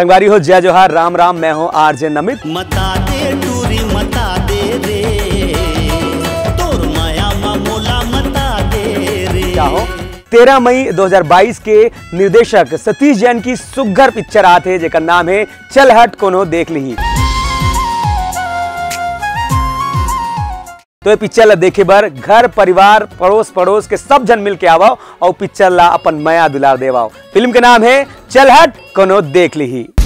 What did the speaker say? संगवारी हो, जय जोहार, राम राम। मैं हूँ आरजे नमित। क्या हो 13 मई 2022 के निर्देशक सतीश जैन की सुघर पिक्चर आते है जेका नाम है चल हट कोनो देख लिही। तो ये पिक्चर ला देखे बर घर परिवार पड़ोस पड़ोस के सब जन मिल के आवाओ और पिक्चर ला अपन माया दुलार देवाओ। फिल्म के नाम है चल हट कोनो देख लिही।